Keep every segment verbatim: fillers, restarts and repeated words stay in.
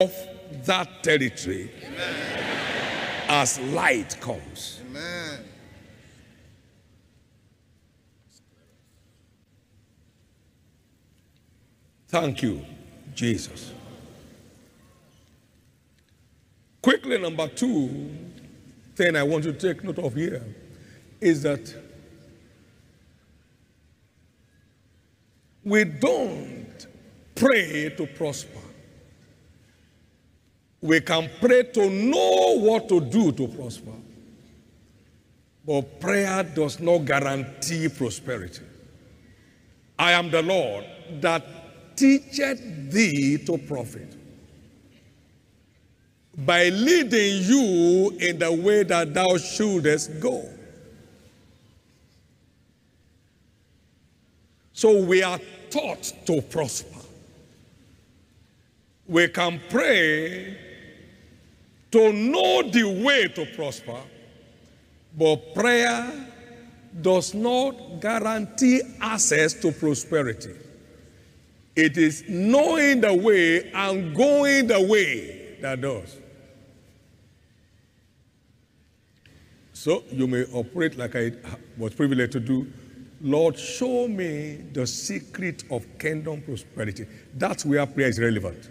of that territory. Amen. As light comes. Amen. Thank you, Jesus. Quickly, number two thing I want you to take note of here is that we don't pray to prosper. We can pray to know what to do to prosper. But prayer does not guarantee prosperity. I am the Lord that teacheth thee to profit, by leading you in the way that thou shouldest go. So we are taught to prosper. We can pray to know the way to prosper, but prayer does not guarantee access to prosperity. It is knowing the way and going the way that does. So you may operate like I was privileged to do. Lord, show me the secret of kingdom prosperity. That's where prayer is relevant.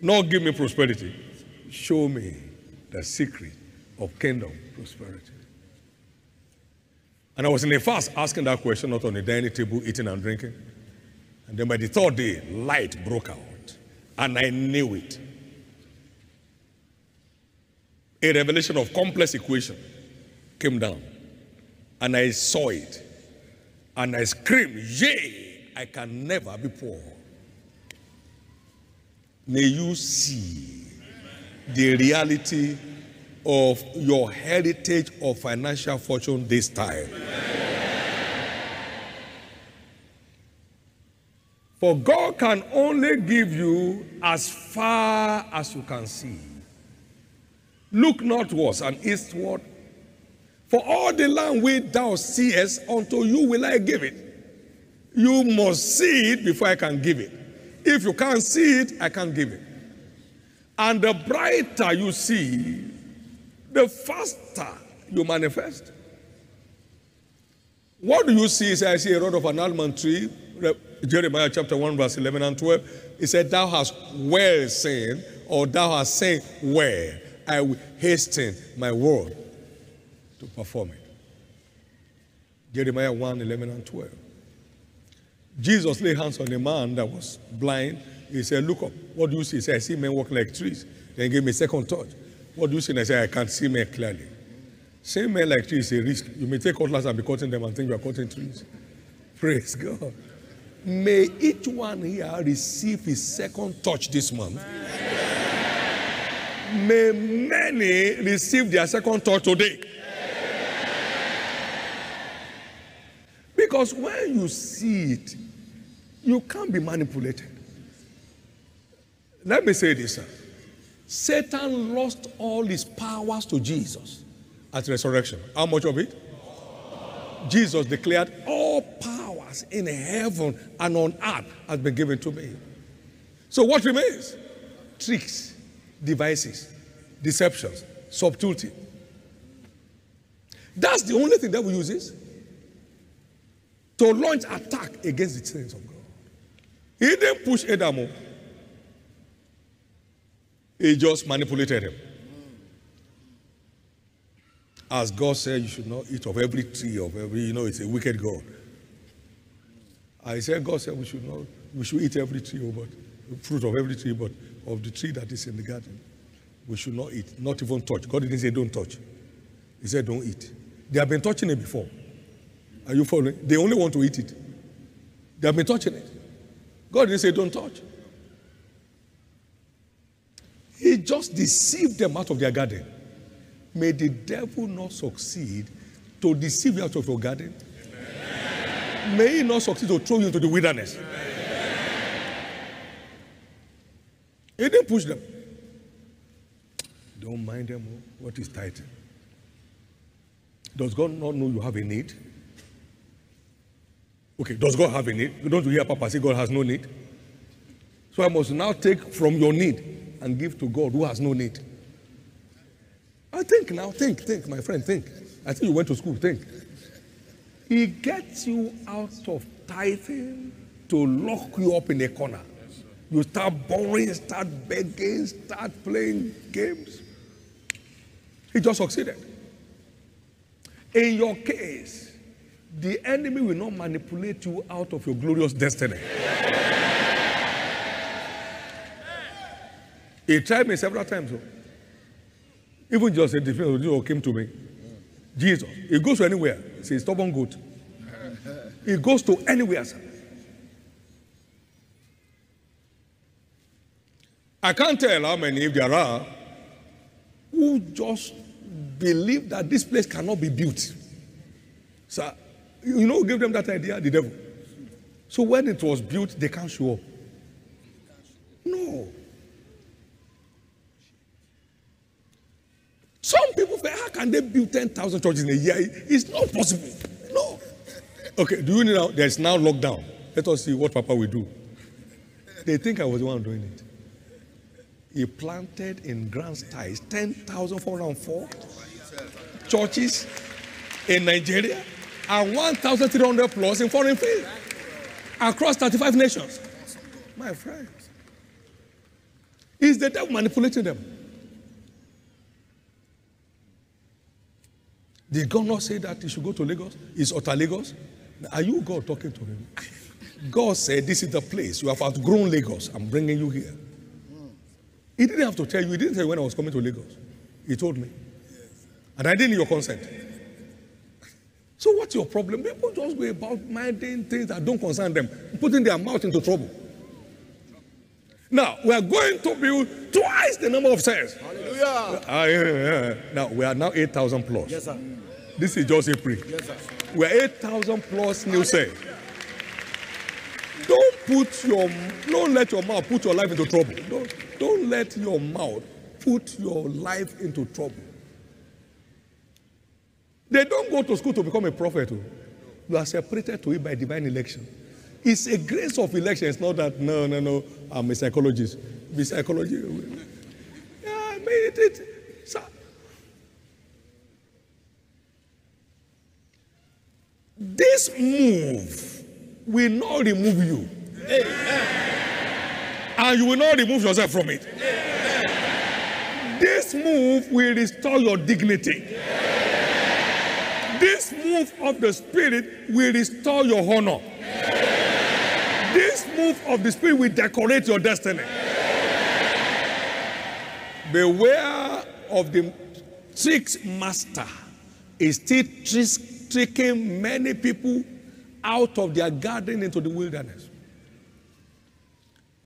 Not give me prosperity. Show me the secret of kingdom prosperity. And I was in a fast asking that question, not on the dining table, eating and drinking. And then by the third day, light broke out. And I knew it. A revelation of complex equation came down. And I saw it. And I screamed, yay, I can never be poor. May you see the reality of your heritage of financial fortune this time. For God can only give you as far as you can see. Look northwards and eastward. For all the land which thou seest, unto you will I give it. You must see it before I can give it. If you can't see it, I can't give it. And the brighter you see, the faster you manifest. What do you see? Say, I see a rod of an almond tree. Jeremiah chapter one, verse eleven and twelve. It said, thou hast well seen, or thou hast seen well. I will hasten my word to perform it. Jeremiah one, eleven and twelve. Jesus laid hands on a man that was blind. He said, look up. What do you see? He said, I see men walk like trees. Then he gave me a second thought. What do you see? And I said, I can't see men clearly. Seeing men like trees is a risk. You may take cutlass and be cutting them and think you are cutting trees. Praise God. May each one here receive his second touch this month. May many receive their second touch today. Because when you see it, you can't be manipulated. Let me say this, sir. Satan lost all his powers to Jesus at resurrection. How much of it? Jesus declared, all powers in heaven and on earth has been given to me. So what remains? Tricks, devices, deceptions, subtlety. That's the only thing that we use is to launch attack against the saints of God. He didn't push Adam up. He just manipulated him. As God said, you should not eat of every tree, of every, you know, it's a wicked God. I said, God said we should not, we should eat every tree, but fruit of every tree, but of the tree that is in the garden, we should not eat, not even touch. God didn't say don't touch. He said don't eat. They have been touching it before. Are you following? They only want to eat it. They have been touching it. God didn't say don't touch. He just deceived them out of their garden. May the devil not succeed to deceive you out of your garden. Amen. May he not succeed to throw you into the wilderness. Amen. He didn't push them. Don't mind them. What is tight? Does God not know you have a need? Okay, does God have a need? Don't you hear Papa say God has no need? So I must now take from your need and give to God who has no need. I think now, think, think, my friend, think. I think you went to school, think. He gets you out of tithing to lock you up in a corner. You start borrowing, start begging, start playing games. He just succeeded. In your case, the enemy will not manipulate you out of your glorious destiny. He tried me several times. So. Even just a different Jesus came to me. Jesus. He goes to anywhere. It's a stubborn goat. He goes to anywhere, sir. I can't tell how many, if there are, who just believe that this place cannot be built. Sir, you know who gave them that idea? The devil. So when it was built, they can't show up. No. Some people say, how can they build ten thousand churches in a year? It's not possible. No. Okay, do you know there's now lockdown? Let us see what Papa will do. They think I was the one doing it. He planted in grand size ten thousand four hundred four churches in Nigeria and one thousand three hundred plus in foreign fields across thirty-five nations. My friends, is the devil manipulating them? Did God not say that he should go to Lagos? Is Ota Lagos? Are you God talking to him? God said, this is the place. You have outgrown Lagos. I'm bringing you here. Mm. He didn't have to tell you. He didn't tell you when I was coming to Lagos. He told me. Yes. And I didn't need your consent. So what's your problem? People just go about minding things that don't concern them, putting their mouth into trouble. Now, we are going to build twice the number of cells. Hallelujah. Uh, yeah, yeah. Now, we are now eight thousand plus. Yes, sir. This is just April. Yes, sir. We are eight thousand plus new cells. Don't put your, don't let your mouth put your life into trouble. Don't, don't let your mouth put your life into trouble. They don't go to school to become a prophet. You are separated to it by divine election. It's a grace of election. It's not that, no, no, no, I'm a psychologist. Be psychologist. Yeah, I made it. Sir. This move will not remove you. Yeah. And you will not remove yourself from it. Yeah. This move will restore your dignity. Yeah. This move of the Spirit will restore your honor. Yeah. This move of the Spirit will decorate your destiny. Yeah. Beware of the tricks master is still tricking many people out of their garden into the wilderness.